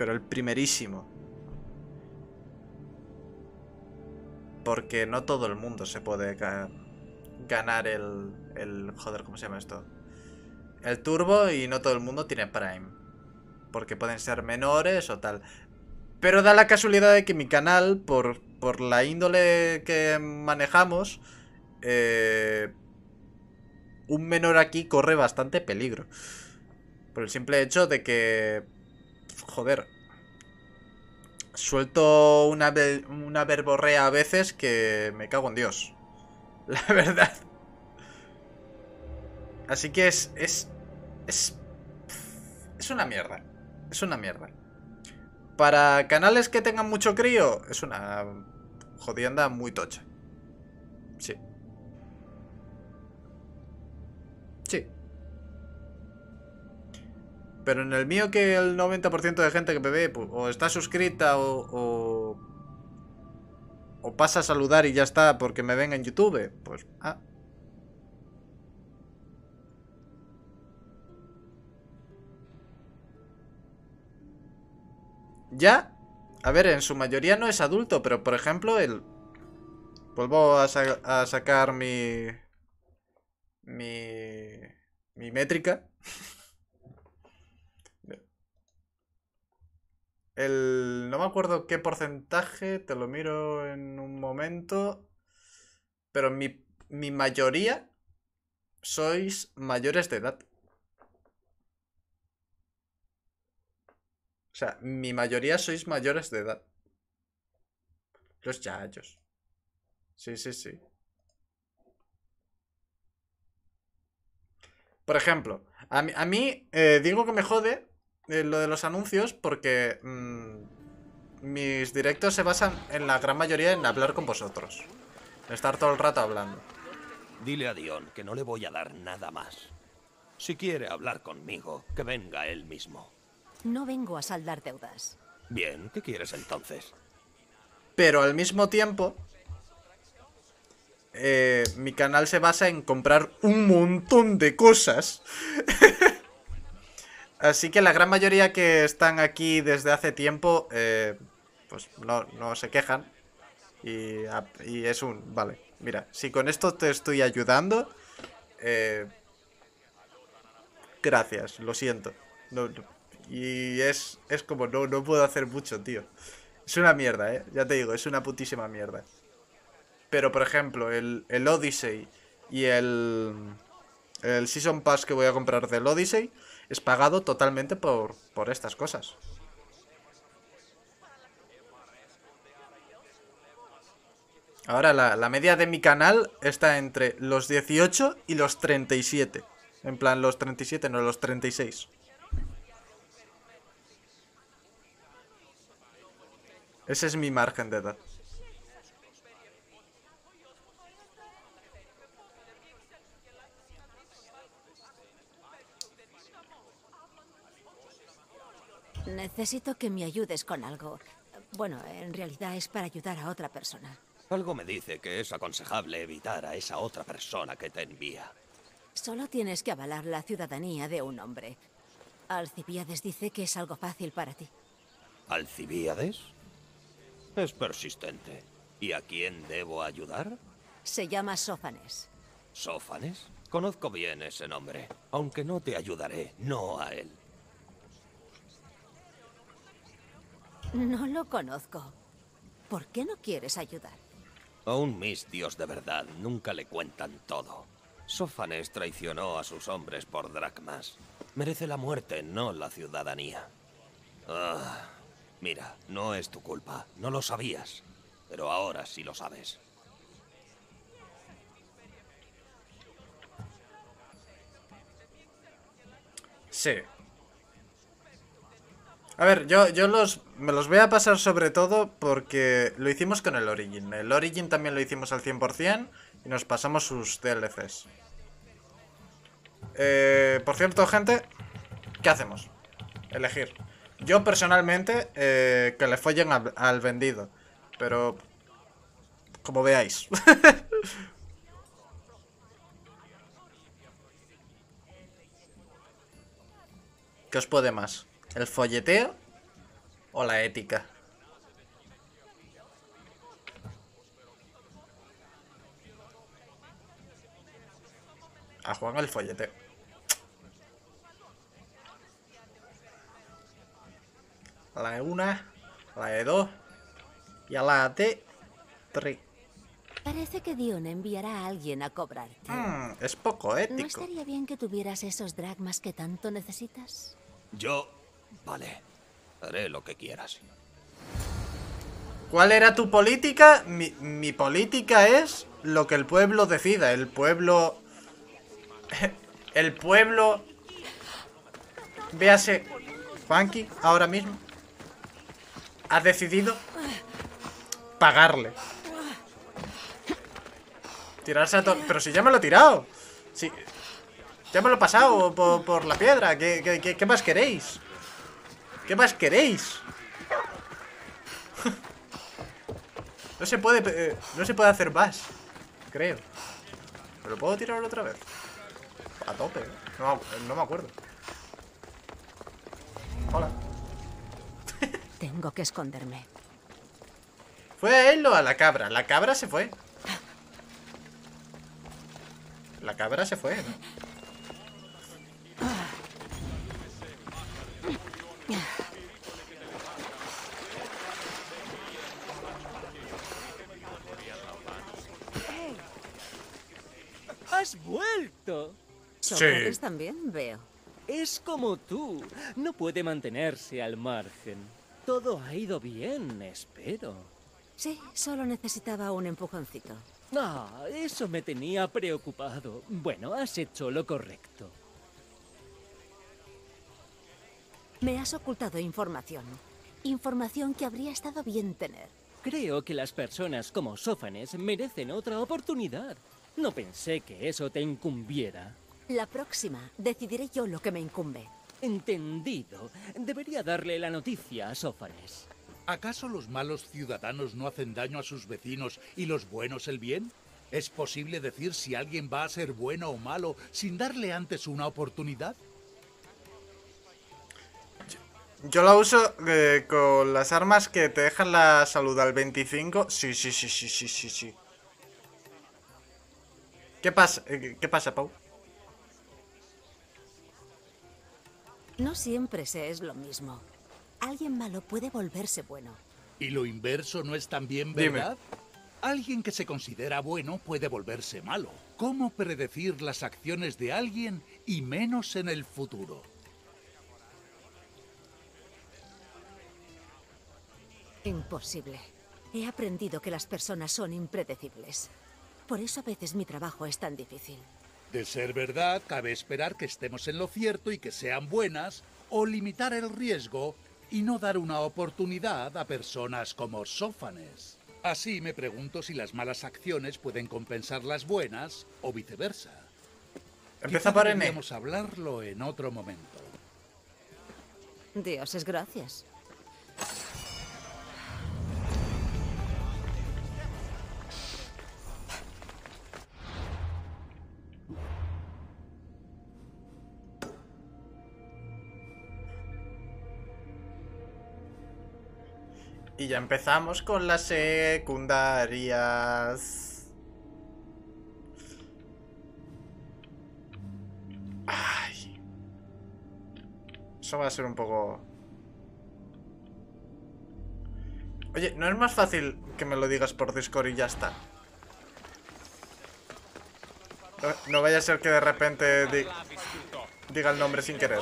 pero el primerísimo. Porque no todo el mundo se puede ganar el joder, ¿cómo se llama esto? El turbo, y no todo el mundo tiene Prime. Porque pueden ser menores o tal. Pero da la casualidad de que mi canal, por la índole que manejamos, un menor aquí corre bastante peligro. Por el simple hecho de que... joder. Suelto una verborrea a veces que me cago en Dios. La verdad. Así que es una mierda. Es una mierda. Para canales que tengan mucho crío, es una jodienda muy tocha. Sí. Sí. Pero en el mío, que el 90% de gente que me ve, pues, o está suscrita o pasa a saludar y ya está, porque me ven en YouTube, pues... ah. Ya, a ver, en su mayoría no es adulto, pero por ejemplo el... vuelvo a sacar mi métrica. No me acuerdo qué porcentaje, te lo miro en un momento. Pero mi mayoría sois mayores de edad. O sea, mi mayoría sois mayores de edad. Los chachos. Sí, sí, sí. Por ejemplo, a mí digo que me jode lo de los anuncios porque mis directos se basan en la gran mayoría en hablar con vosotros. Estar todo el rato hablando. Dile a Dion que no le voy a dar nada más. Si quiere hablar conmigo, que venga él mismo. No vengo a saldar deudas. Bien, ¿qué quieres entonces? Pero al mismo tiempo, mi canal se basa en comprar un montón de cosas. Así que la gran mayoría que están aquí desde hace tiempo, pues no se quejan. Y es un... vale, mira, si con esto te estoy ayudando, gracias, lo siento. No. Y es como, no puedo hacer mucho, tío. Es una mierda, ya te digo, es una putísima mierda. Pero por ejemplo, el Odyssey y el Season Pass que voy a comprar del Odyssey es pagado totalmente por estas cosas. Ahora la media de mi canal está entre los 18 y los 37. En plan, los 37, no, los 36. Ese es mi margen de edad. Necesito que me ayudes con algo. Bueno, en realidad es para ayudar a otra persona. Algo me dice que es aconsejable evitar a esa otra persona que te envía. Solo tienes que avalar la ciudadanía de un hombre. Alcibiades dice que es algo fácil para ti. ¿Alcibiades? Es persistente. ¿Y a quién debo ayudar? Se llama Sófanes. ¿Sófanes? Conozco bien ese nombre. Aunque no te ayudaré, no a él. No lo conozco. ¿Por qué no quieres ayudar? Aún mis dios de verdad nunca le cuentan todo. Sófanes traicionó a sus hombres por dracmas. Merece la muerte, no la ciudadanía. Ah, mira, no es tu culpa. No lo sabías. Pero ahora sí lo sabes. Sí. A ver, me los voy a pasar sobre todo porque lo hicimos con el Origin. El Origin también lo hicimos al 100% y nos pasamos sus DLCs. Por cierto, gente, ¿qué hacemos? Elegir. Yo personalmente, que le follen al vendido. Pero... como veáis. ¿Qué os puede más? ¿El folleteo o la ética. A Juan el folleteo. A la E1, a la E2 y a la T3. Parece que Dion enviará a alguien a cobrarte. Es poco ético. ¿No estaría bien que tuvieras esos dracmas que tanto necesitas? Yo... vale. Haré lo que quieras. ¿Cuál era tu política? Mi política es lo que el pueblo decida. El pueblo... el pueblo... véase... Funky, ahora mismo... ha decidido... pagarle. Tirarse a todo... Pero si ya me lo he tirado. Si... ya me lo he pasado por la piedra. ¿Qué más queréis? ¿Qué más queréis? No se puede... no se puede hacer más. Creo. ¿Pero puedo tirarlo otra vez? A tope. No me acuerdo. Hola. Tengo que esconderme. ¿Fue a él o a la cabra? La cabra se fue. La cabra se fue, ¿no? Hey. ¡Has vuelto! ¿Sócrates también? Veo. Es como tú. No puede mantenerse al margen. Todo ha ido bien, espero. Sí, solo necesitaba un empujoncito. Ah, eso me tenía preocupado. Bueno, has hecho lo correcto. Me has ocultado información. Información que habría estado bien tener. Creo que las personas como Sófanes merecen otra oportunidad. No pensé que eso te incumbiera. La próxima decidiré yo lo que me incumbe. Entendido. Debería darle la noticia a Sófanes. ¿Acaso los malos ciudadanos no hacen daño a sus vecinos y los buenos el bien? ¿Es posible decir si alguien va a ser bueno o malo sin darle antes una oportunidad? Yo la uso con las armas que te dejan la salud al 25. Sí. ¿Qué pasa, Pau? No siempre se es lo mismo. Alguien malo puede volverse bueno. ¿Y lo inverso no es también verdad? Dime. Alguien que se considera bueno puede volverse malo. ¿Cómo predecir las acciones de alguien y menos en el futuro? Imposible. He aprendido que las personas son impredecibles. Por eso a veces mi trabajo es tan difícil. De ser verdad, cabe esperar que estemos en lo cierto y que sean buenas, o limitar el riesgo y no dar una oportunidad a personas como Sófanes. Así me pregunto si las malas acciones pueden compensar las buenas o viceversa. Empieza por N. Vamos a hablarlo en otro momento. Dios es gracias. Y ya empezamos con las secundarias. Ay. Eso va a ser un poco... Oye, ¿no es más fácil que me lo digas por Discord y ya está? No vaya a ser que de repente diga el nombre sin querer.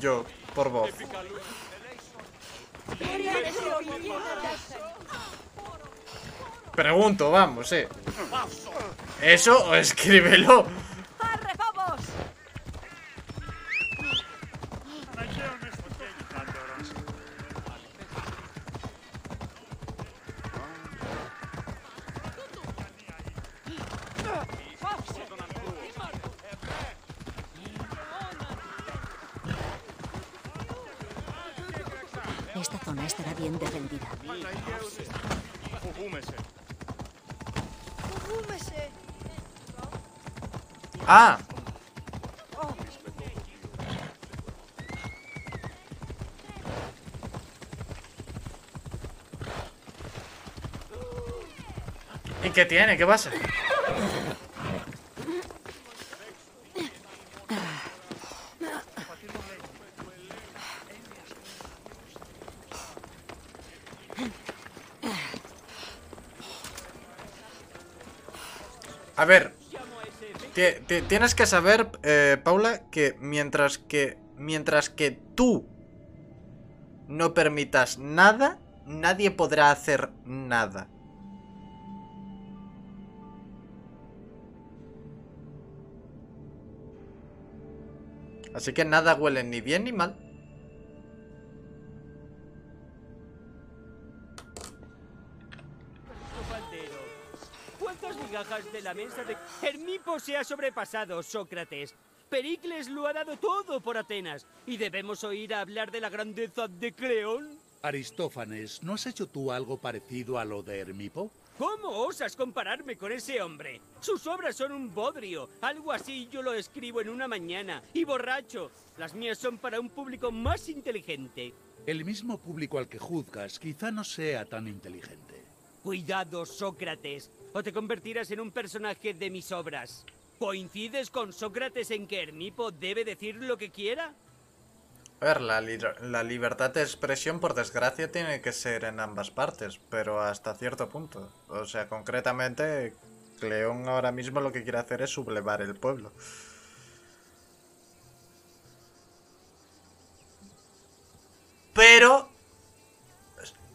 Yo, por voz. Pregunto, vamos, Eso o escríbelo. Esta zona estará bien defendida. ¡Ah! ¿Y qué tiene? ¿Qué pasa? A ver, tienes que saber, Paula, que mientras que tú no permitas nada, nadie podrá hacer nada. Así que nada huele ni bien ni mal. De la mesa de... Hermipo se ha sobrepasado, Sócrates. Pericles lo ha dado todo por Atenas. ¿Y debemos oír hablar de la grandeza de Creón? Aristófanes, ¿no has hecho tú algo parecido a lo de Hermipo? ¿Cómo osas compararme con ese hombre? Sus obras son un bodrio. Algo así yo lo escribo en una mañana. Y borracho. Las mías son para un público más inteligente. El mismo público al que juzgas quizá no sea tan inteligente. Cuidado, Sócrates. O te convertirás en un personaje de mis obras. ¿Coincides con Sócrates en que Hermipo debe decir lo que quiera? A ver, la libertad de expresión, por desgracia, tiene que ser en ambas partes, pero hasta cierto punto. O sea, concretamente, Cleón ahora mismo lo que quiere hacer es sublevar el pueblo. Pero...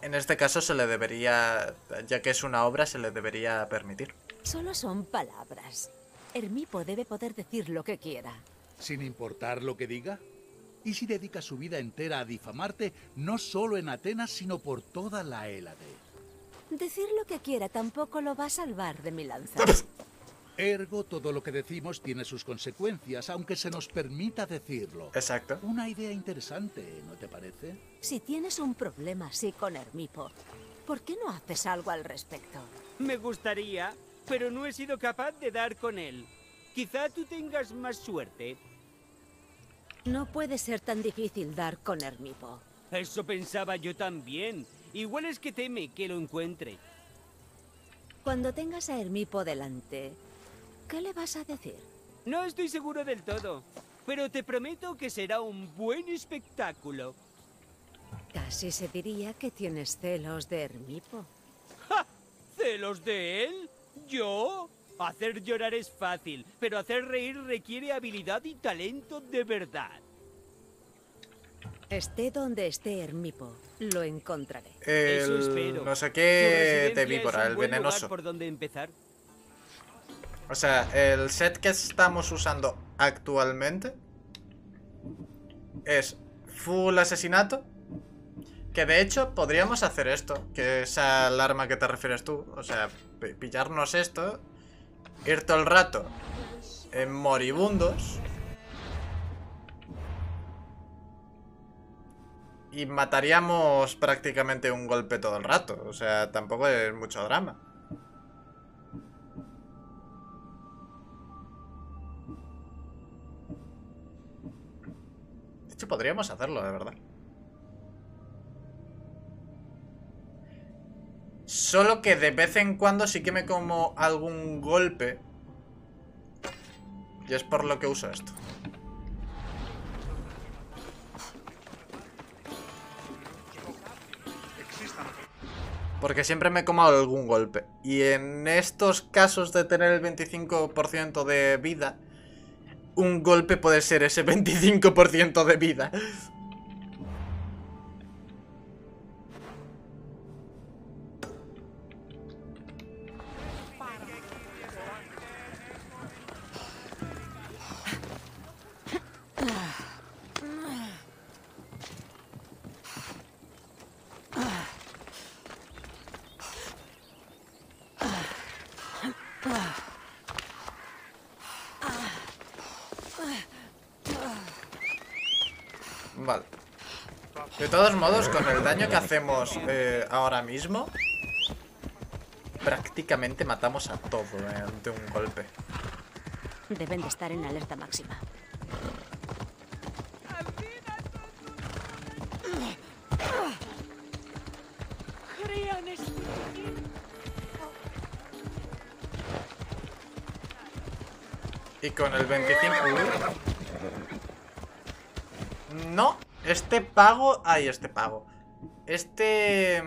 en este caso se le debería, ya que es una obra, se le debería permitir. Solo son palabras. Hermipo debe poder decir lo que quiera. ¿Sin importar lo que diga? ¿Y si dedica su vida entera a difamarte, no solo en Atenas, sino por toda la Hélade? Decir lo que quiera tampoco lo va a salvar de mi lanza. Ergo, todo lo que decimos tiene sus consecuencias, aunque se nos permita decirlo. Exacto. Una idea interesante, ¿no te parece? Si tienes un problema así con Hermipo, ¿por qué no haces algo al respecto? Me gustaría, pero no he sido capaz de dar con él. Quizá tú tengas más suerte. No puede ser tan difícil dar con Hermipo. Eso pensaba yo también. Igual es que teme que lo encuentre. Cuando tengas a Hermipo delante... ¿qué le vas a decir? No estoy seguro del todo, pero te prometo que será un buen espectáculo. Casi se diría que tienes celos de Hermipo. ¡Ja! ¿Celos de él? ¿Yo? Hacer llorar es fácil, pero hacer reír requiere habilidad y talento de verdad. Esté donde esté Hermipo, lo encontraré. Eso espero. No sé qué de víbora, el venenoso. ¿Por dónde empezar? O sea, el set que estamos usando actualmente es full asesinato. Que de hecho podríamos hacer esto, que es al arma que te refieres tú. O sea, pillarnos esto, ir todo el rato en moribundos y mataríamos prácticamente un golpe todo el rato. O sea, tampoco es mucho drama. De hecho, podríamos hacerlo, de verdad. Solo que de vez en cuando sí que me como algún golpe. Y es por lo que uso esto. Porque siempre me como algún golpe. Y en estos casos de tener el 25% de vida... un golpe puede ser ese 25% de vida. De todos modos, con el daño que hacemos ahora mismo, prácticamente matamos a todo ante un golpe. Deben de estar en alerta máxima. Y con el 25... No, este pago... Ay, este pago. Este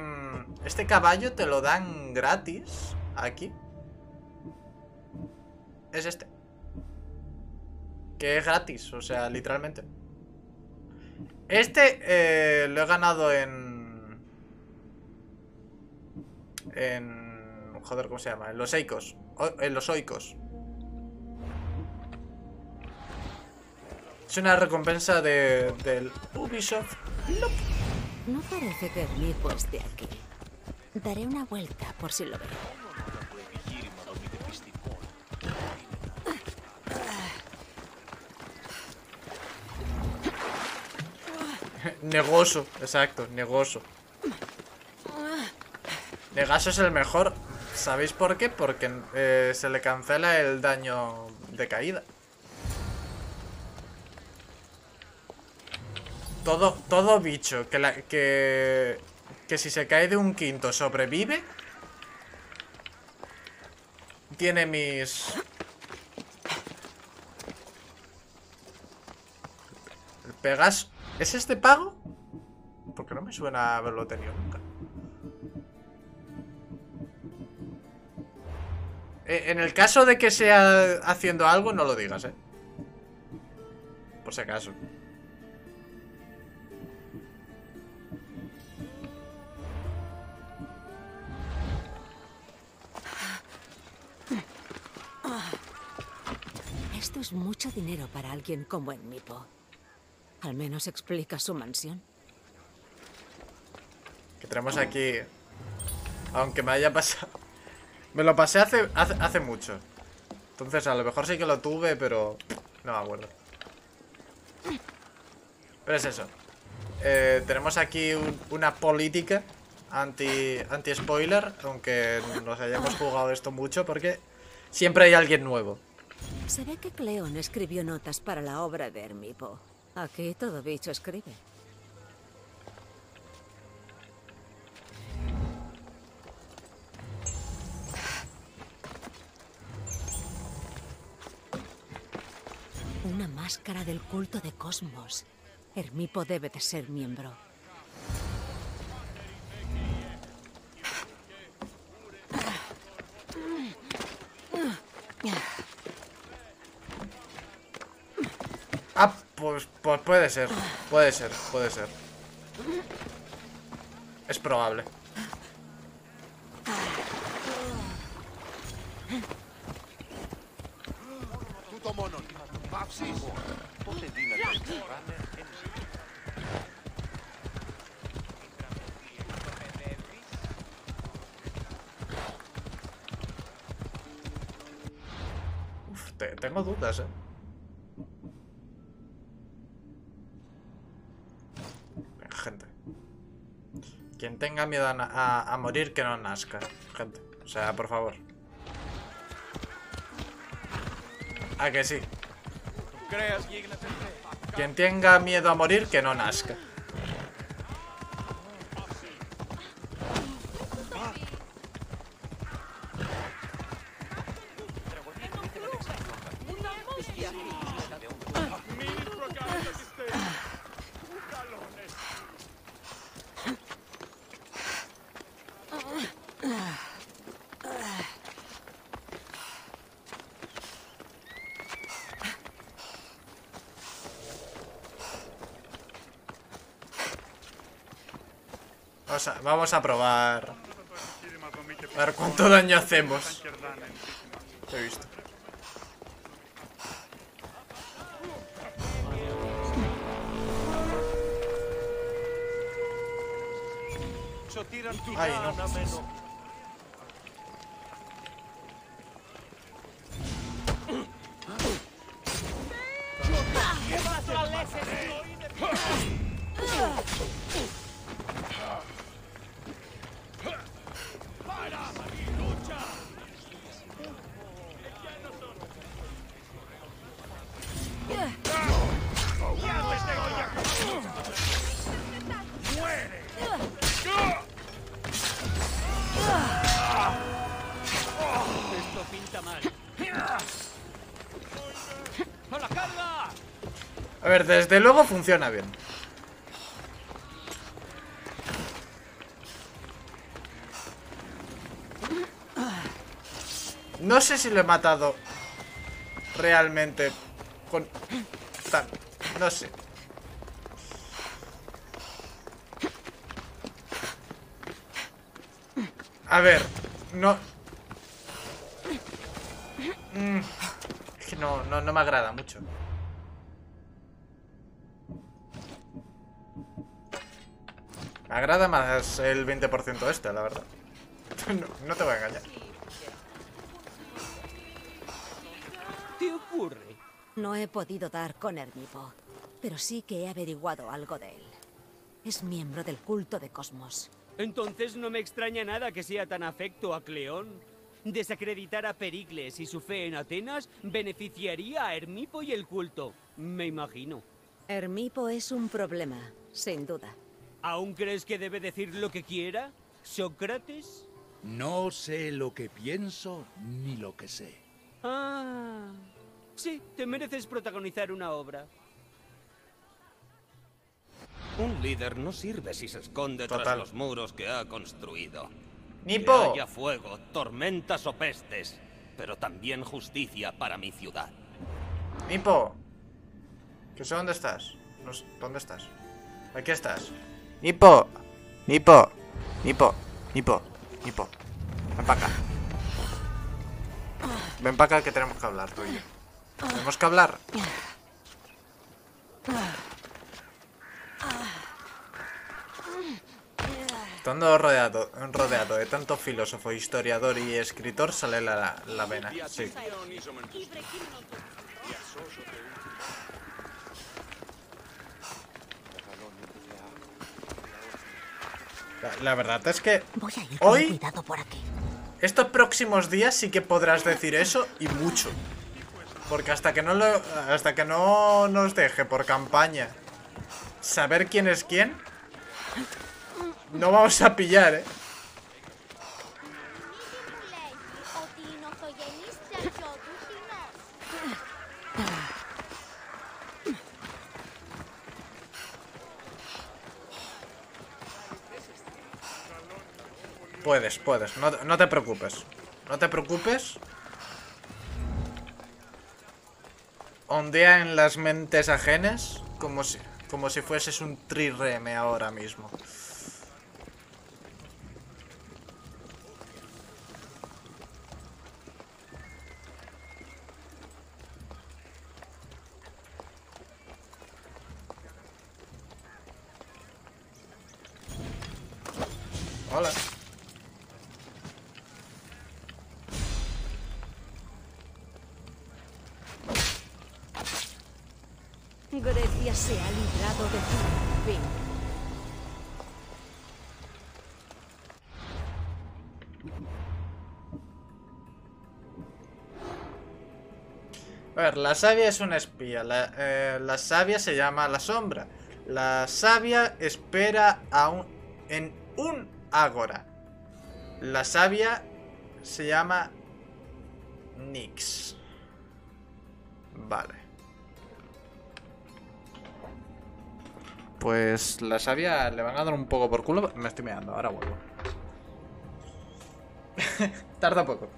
caballo te lo dan gratis. Aquí. Es este. Que es gratis, o sea, literalmente. Este lo he ganado en... Joder, ¿cómo se llama? En los Eicos. En los Oicos. Es una recompensa del Ubisoft. ¡Lop! No parece que el hijo esté aquí. Daré una vuelta por si lo veo. Negoso, exacto, negoso. Pegaso es el mejor. ¿Sabéis por qué? Porque se le cancela el daño de caída. Todo bicho que si se cae de un quinto sobrevive, tiene mis... El Pegaso. ¿Es este pago? Porque no me suena haberlo tenido nunca. En el caso de que sea haciendo algo, no lo digas, ¿eh? Por si acaso. Esto es mucho dinero para alguien como en Mipo. Al menos explica su mansión. Que tenemos aquí. Aunque me haya pasado. Me lo pasé hace mucho. Entonces a lo mejor sí que lo tuve, pero no me acuerdo. Pero es eso. Tenemos aquí una política anti-spoiler. Aunque nos hayamos jugado esto mucho, porque siempre hay alguien nuevo. Se ve que Cleon escribió notas para la obra de Hermipo. Aquí todo bicho escribe. Una máscara del culto de Cosmos. Hermipo debe de ser miembro. Ah, pues puede ser, puede ser, puede ser. Es probable. Uf, tengo dudas, gente. Quien tenga miedo a morir, que no nazca, gente, o sea, por favor. ¿A que sí? Quien tenga miedo a morir, que no nazca. Vamos a probar. A ver cuánto daño hacemos. He visto. Ay, no. A ver, desde luego funciona bien. No sé si lo he matado realmente con... No sé. A ver, no... Es que no me agrada mucho. Me agrada más el 20% este, la verdad. No te voy a engañar. ¿Qué ocurre? No he podido dar con Ernipo, pero sí que he averiguado algo de él. Es miembro del culto de Cosmos. Entonces no me extraña nada que sea tan afecto a Cleón. Desacreditar a Pericles y su fe en Atenas beneficiaría a Hermipo y el culto, me imagino. Hermipo es un problema, sin duda. ¿Aún crees que debe decir lo que quiera, Sócrates? No sé lo que pienso ni lo que sé. Ah, sí, te mereces protagonizar una obra. Un líder no sirve si se esconde tras los muros que ha construido. ¡Nipo! Que haya fuego, tormentas o pestes, pero también justicia para mi ciudad. ¡Nipo! Que sé dónde estás. No sé, ¿dónde estás? Aquí estás. ¡Nipo! ¡Nipo! ¡Nipo! ¡Nipo! ¡Nipo! Ven para acá. Ven para acá que tenemos que hablar tú y yo. ¿Tenemos que hablar? Estando rodeado de tanto filósofo, historiador y escritor, sale la vena. Sí. La verdad es que hoy, estos próximos días sí que podrás decir eso y mucho. Porque hasta que no nos deje por campaña saber quién es quién, no vamos a pillar, ¿eh? Puedes, no te preocupes. No te preocupes. Ondea en las mentes ajenas como si fueses un trirreme ahora mismo. Hola. Grecia se ha librado de tu fin. A ver, la sabia es una espía. La sabia se llama la sombra. La sabia espera en un ágora. La sabia se llama Nix. Vale. Pues la sabia le van a dar un poco por culo. Me estoy meando, ahora vuelvo. Tarda poco.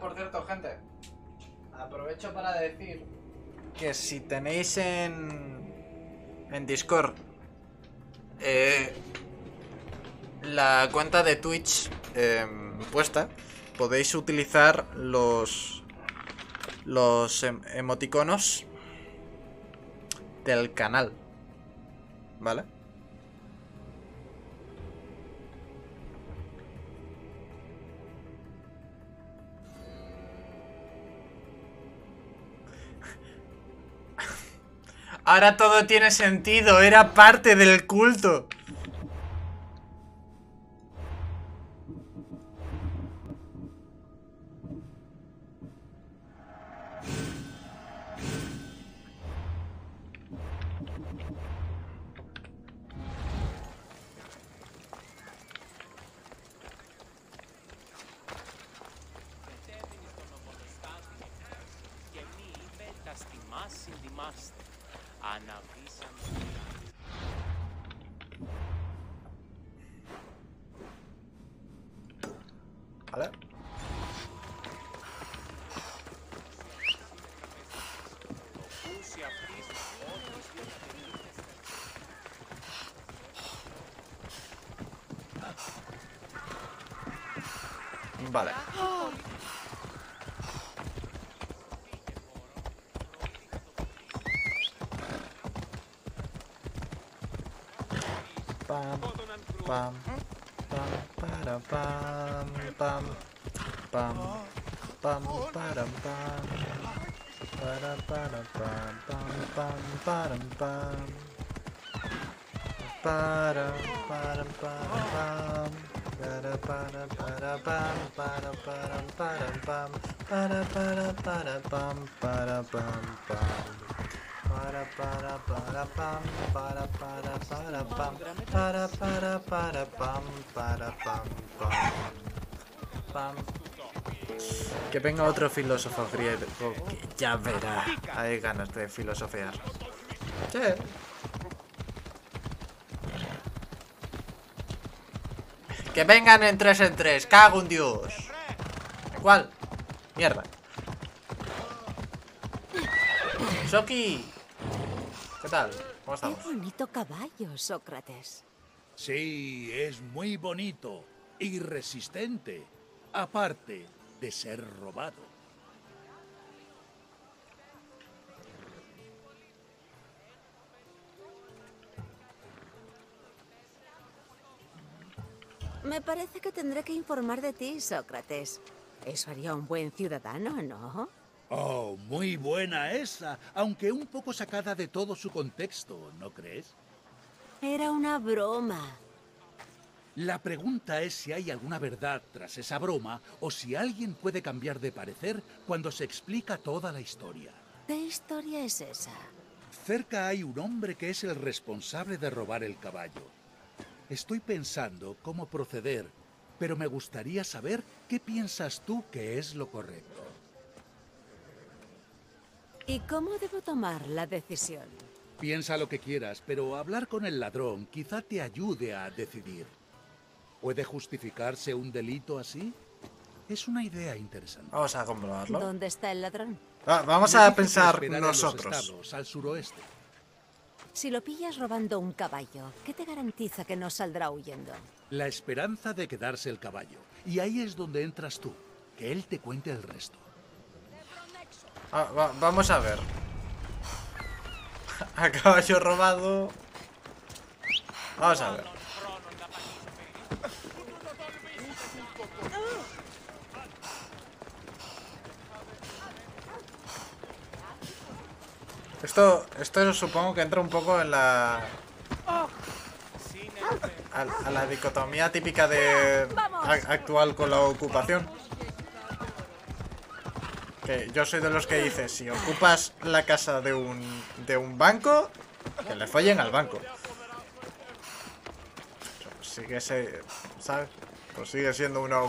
por cierto, gente, aprovecho para decir que si tenéis en Discord la cuenta de Twitch puesta, podéis utilizar los emoticonos del canal, ¿vale? Ahora todo tiene sentido, era parte del culto. Vale. Pam, pam, para, pam, pam, pam, pam, para, pam, para, pam, pam, para, pam, para, pam. Que venga otro filósofo griego, que ya verá. Hay ganas de filosofear. Sí. Que vengan en 3 en 3, cago en Dios. ¿Cuál? Mierda. Soki, ¿qué tal? ¿Cómo estamos? Qué bonito caballo, Sócrates. Sí, es muy bonito y resistente, aparte de ser robado. Me parece que tendré que informar de ti, Sócrates. Eso haría un buen ciudadano, ¿no? Oh, muy buena esa, aunque un poco sacada de todo su contexto, ¿no crees? Era una broma. La pregunta es si hay alguna verdad tras esa broma o si alguien puede cambiar de parecer cuando se explica toda la historia. ¿Qué historia es esa? Cerca hay un hombre que es el responsable de robar el caballo. Estoy pensando cómo proceder, pero me gustaría saber qué piensas tú que es lo correcto. ¿Y cómo debo tomar la decisión? Piensa lo que quieras, pero hablar con el ladrón quizá te ayude a decidir. ¿Puede justificarse un delito así? Es una idea interesante. Vamos a comprobarlo. ¿Dónde está el ladrón? Vamos a pensar nosotros. Estados, al suroeste. Si lo pillas robando un caballo, ¿qué te garantiza que no saldrá huyendo? La esperanza de quedarse el caballo. Y ahí es donde entras tú. Que él te cuente el resto. Vamos a ver. A caballo robado. Vamos a ver. Esto supongo que entra un poco en la... A la dicotomía típica de... actual con la ocupación. Que yo soy de los que dicen, si ocupas la casa de un banco, que le follen al banco. Sigue, ¿sabes? Pues sigue siendo una ocupación.